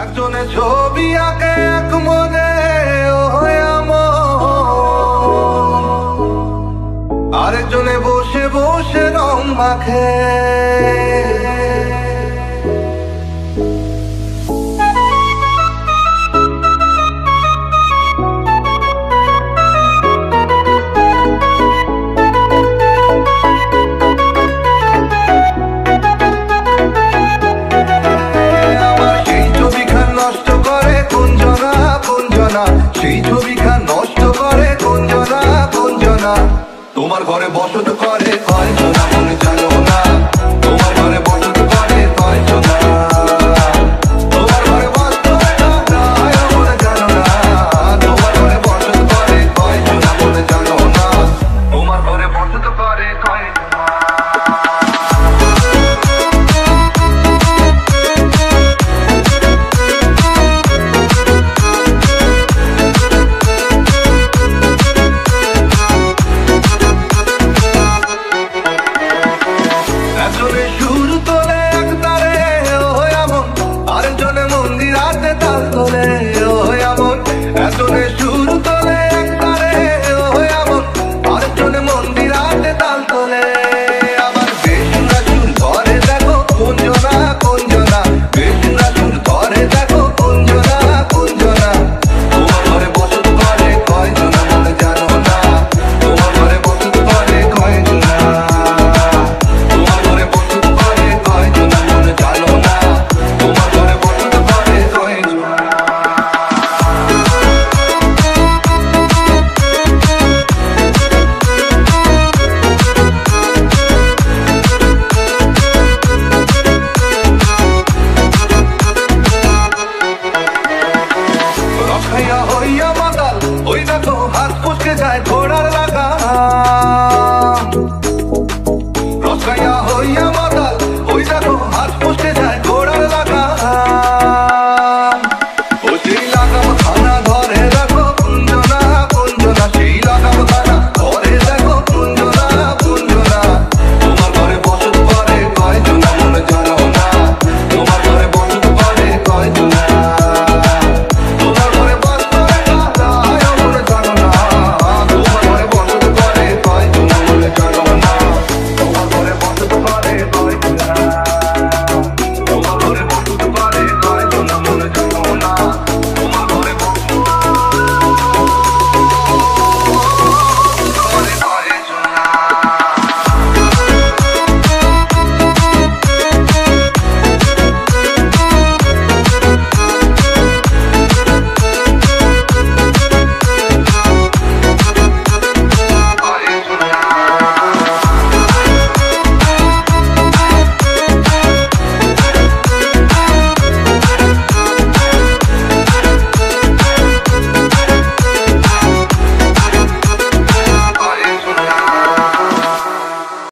এক জনে ছবি আঁকে এক মনে, আরেকজনে বসে বসে রং মাখে। তোমার ঘরে বসত করে কয়জনা, চলো।